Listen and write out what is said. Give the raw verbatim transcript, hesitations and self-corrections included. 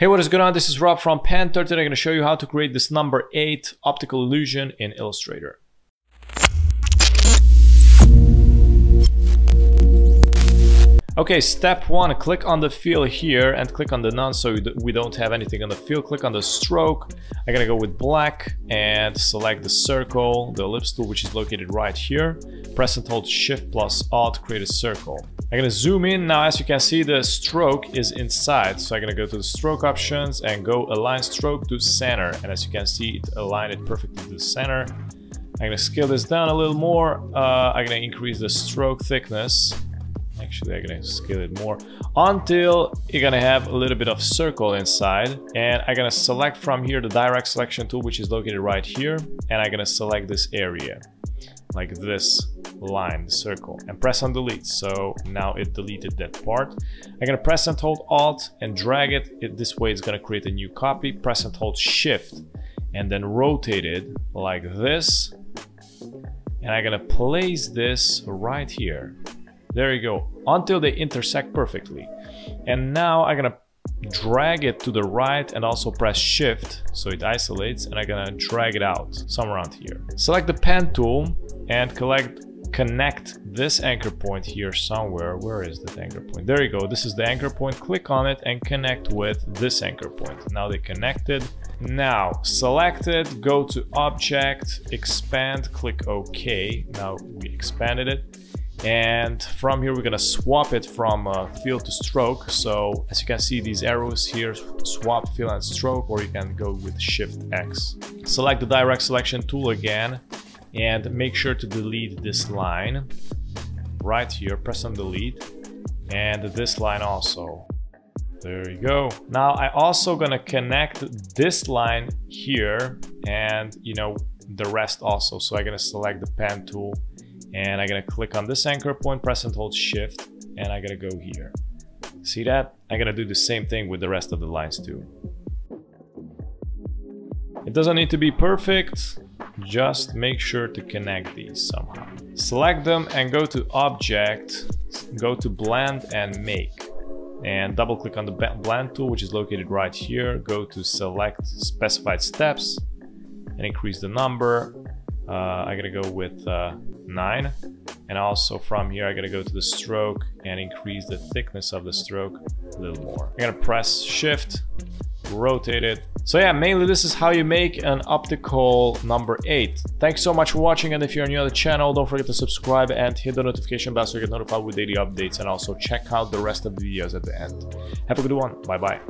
Hey, what is going on? This is Rob from Panther. Today I'm going to show you how to create this number eight optical illusion in Illustrator. Okay, step one, click on the fill here and click on the none so we don't have anything on the fill. Click on the stroke. I'm gonna go with black and select the circle, the ellipse tool, which is located right here. Press and hold shift plus alt, create a circle. I'm gonna zoom in. Now, as you can see, the stroke is inside. So I'm gonna go to the stroke options and go align stroke to center. And as you can see, it aligned it perfectly to the center. I'm gonna scale this down a little more. Uh, I'm gonna increase the stroke thickness. Actually, I'm gonna scale it more until you're gonna have a little bit of circle inside. And I'm gonna select from here the direct selection tool, which is located right here. And I'm gonna select this area, like this line, the circle, and press on delete. So now it deleted that part. I'm gonna press and hold alt and drag it. It this way it's gonna create a new copy. Press and hold shift and then rotate it like this. And I'm gonna place this right here. There you go, until they intersect perfectly. And now I'm gonna drag it to the right and also press shift so it isolates, and I'm gonna drag it out somewhere around here. Select the pen tool and collect, connect this anchor point here somewhere. Where is that anchor point? There you go, this is the anchor point. Click on it and connect with this anchor point. Now they connected. Now select it, go to object, expand, click OK. Now we expanded it. And from here, we're gonna swap it from uh, fill to stroke. So as you can see, these arrows here, swap, fill and stroke, or you can go with shift X. Select the direct selection tool again, and make sure to delete this line right here, press on delete, and this line also. There you go. Now I also gonna connect this line here and, you know, the rest also. So I'm gonna select the pen tool and I'm gonna click on this anchor point, press and hold shift, and I'm gonna go here. See that? I'm gonna do the same thing with the rest of the lines too. It doesn't need to be perfect, just make sure to connect these somehow. Select them and go to object, go to blend and make. And double click on the blend tool, which is located right here. Go to select specified steps and increase the number. Uh, I'm gonna go with uh, nine, and also from here I'm gonna go to the stroke and increase the thickness of the stroke a little more. I'm gonna press shift, rotate it. So yeah, mainly this is how you make an optical number eight. Thanks so much for watching, and if you're new to the channel, don't forget to subscribe and hit the notification bell so you get notified with daily updates, and also check out the rest of the videos at the end. Have a good one. Bye bye.